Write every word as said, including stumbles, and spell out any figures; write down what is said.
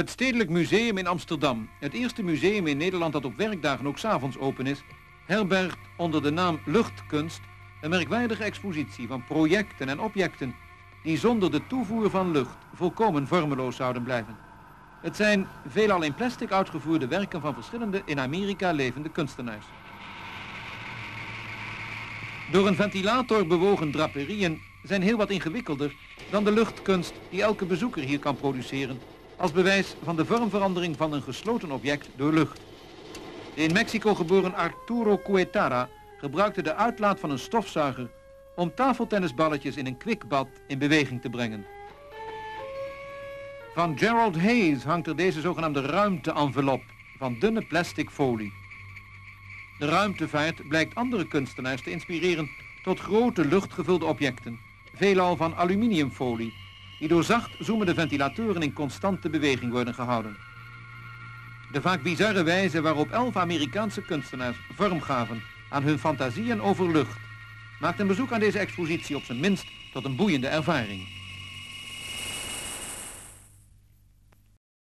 Het Stedelijk Museum in Amsterdam, het eerste museum in Nederland dat op werkdagen ook 's avonds open is, herbergt onder de naam Lucht-kunst een merkwaardige expositie van projecten en objecten die zonder de toevoer van lucht volkomen vormeloos zouden blijven. Het zijn veelal in plastic uitgevoerde werken van verschillende in Amerika levende kunstenaars. Door een ventilator bewogen draperieën zijn heel wat ingewikkelder dan de luchtkunst die elke bezoeker hier kan produceren, als bewijs van de vormverandering van een gesloten object door lucht. De in Mexico geboren Arturo Cuetara gebruikte de uitlaat van een stofzuiger om tafeltennisballetjes in een kwikbad in beweging te brengen. Van Gerald Hayes hangt er deze zogenaamde ruimte-envelop van dunne plastic folie. De ruimtevaart blijkt andere kunstenaars te inspireren tot grote luchtgevulde objecten, veelal van aluminiumfolie, die door zacht zoemende ventilatoren in constante beweging worden gehouden. De vaak bizarre wijze waarop elf Amerikaanse kunstenaars vorm gaven aan hun fantasieën over lucht maakt een bezoek aan deze expositie op zijn minst tot een boeiende ervaring.